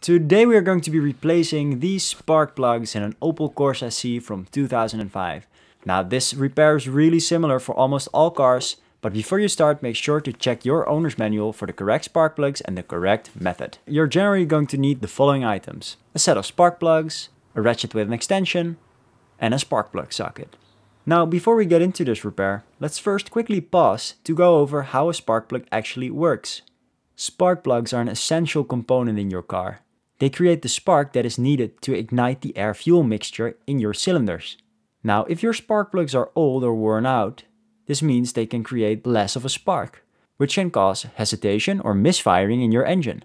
Today we are going to be replacing these spark plugs in an Opel Corsa C from 2005. Now this repair is really similar for almost all cars, but before you start make sure to check your owner's manual for the correct spark plugs and the correct method. You're generally going to need the following items: a set of spark plugs, a ratchet with an extension, and a spark plug socket. Now before we get into this repair, let's first quickly pause to go over how a spark plug actually works. Spark plugs are an essential component in your car. They create the spark that is needed to ignite the air-fuel mixture in your cylinders. Now, if your spark plugs are old or worn out, this means they can create less of a spark, which can cause hesitation or misfiring in your engine.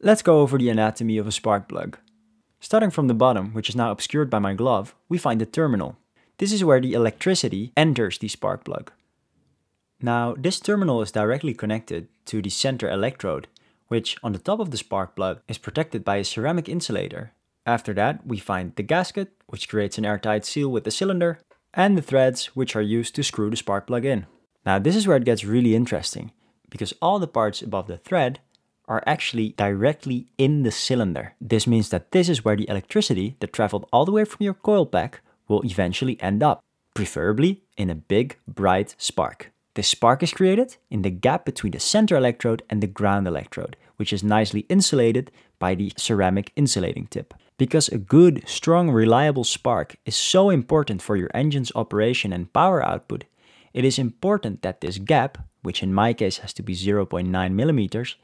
Let's go over the anatomy of a spark plug. Starting from the bottom, which is now obscured by my glove, we find the terminal. This is where the electricity enters the spark plug. Now, this terminal is directly connected to the center electrode, which on the top of the spark plug is protected by a ceramic insulator. After that, we find the gasket, which creates an airtight seal with the cylinder, and the threads, which are used to screw the spark plug in. Now, this is where it gets really interesting, because all the parts above the thread are actually directly in the cylinder. This means that this is where the electricity that traveled all the way from your coil pack will eventually end up, preferably in a big, bright spark. This spark is created in the gap between the center electrode and the ground electrode, which is nicely insulated by the ceramic insulating tip. Because a good, strong, reliable spark is so important for your engine's operation and power output, it is important that this gap, which in my case has to be 0.9 millimeters,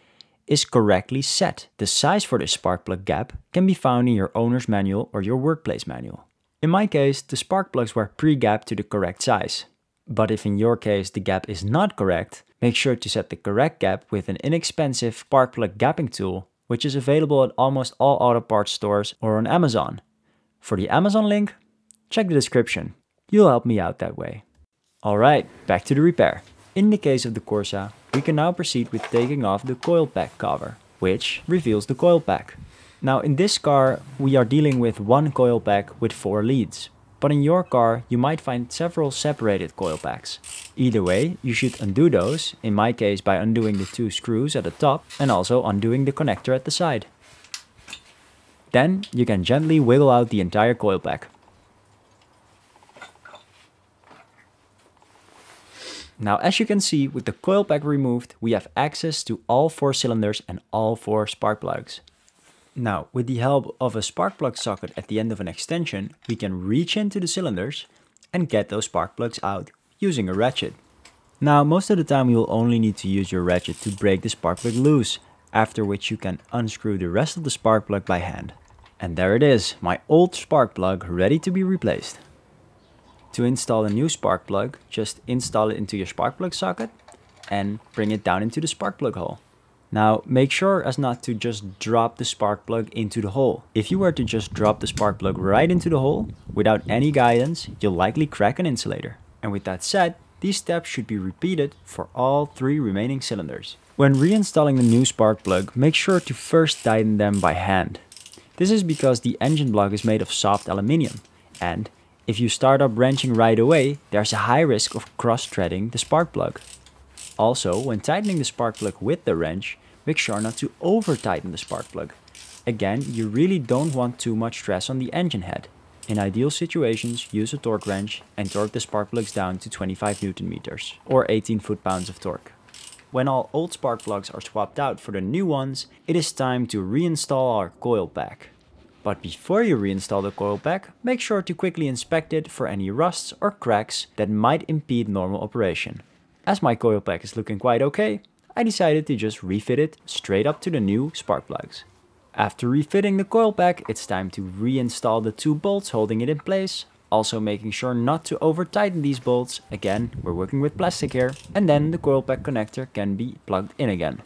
is correctly set. The size for this spark plug gap can be found in your owner's manual or your workplace manual. In my case, the spark plugs were pre-gapped to the correct size. But if in your case the gap is not correct, make sure to set the correct gap with an inexpensive spark plug gapping tool, which is available at almost all auto parts stores or on Amazon. For the Amazon link, check the description. You'll help me out that way. Alright, back to the repair. In the case of the Corsa, we can now proceed with taking off the coil pack cover, which reveals the coil pack. Now in this car, we are dealing with one coil pack with 4 leads. But in your car, you might find several separated coil packs. Either way, you should undo those, in my case by undoing the 2 screws at the top and also undoing the connector at the side. Then you can gently wiggle out the entire coil pack. Now as you can see, with the coil pack removed, we have access to all 4 cylinders and all 4 spark plugs. Now, with the help of a spark plug socket at the end of an extension, we can reach into the cylinders and get those spark plugs out using a ratchet. Now, most of the time you will only need to use your ratchet to break the spark plug loose, after which you can unscrew the rest of the spark plug by hand. And there it is, my old spark plug ready to be replaced. To install a new spark plug, just install it into your spark plug socket and bring it down into the spark plug hole. Now, make sure as not to just drop the spark plug into the hole. If you were to just drop the spark plug right into the hole, without any guidance, you'll likely crack an insulator. And with that said, these steps should be repeated for all 3 remaining cylinders. When reinstalling the new spark plug, make sure to first tighten them by hand. This is because the engine block is made of soft aluminium, and if you start up wrenching right away, there's a high risk of cross-threading the spark plug. Also, when tightening the spark plug with the wrench, make sure not to over-tighten the spark plug. Again, you really don't want too much stress on the engine head. In ideal situations, use a torque wrench and torque the spark plugs down to 25 Newton meters or 18 foot-pounds of torque. When all old spark plugs are swapped out for the new ones, it is time to reinstall our coil pack. But before you reinstall the coil pack, make sure to quickly inspect it for any rusts or cracks that might impede normal operation. As my coil pack is looking quite okay, I decided to just refit it straight up to the new spark plugs. After refitting the coil pack, it's time to reinstall the 2 bolts holding it in place, also making sure not to over-tighten these bolts. Again, we're working with plastic here, and then the coil pack connector can be plugged in again.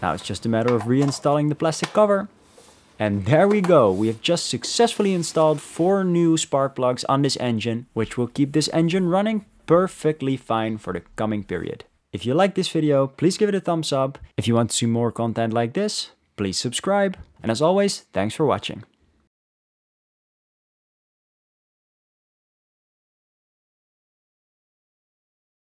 Now it's just a matter of reinstalling the plastic cover. And there we go, we have just successfully installed 4 new spark plugs on this engine, which will keep this engine running perfectly fine for the coming period. If you like this video, please give it a thumbs up. If you want to see more content like this, please subscribe. And as always, thanks for watching.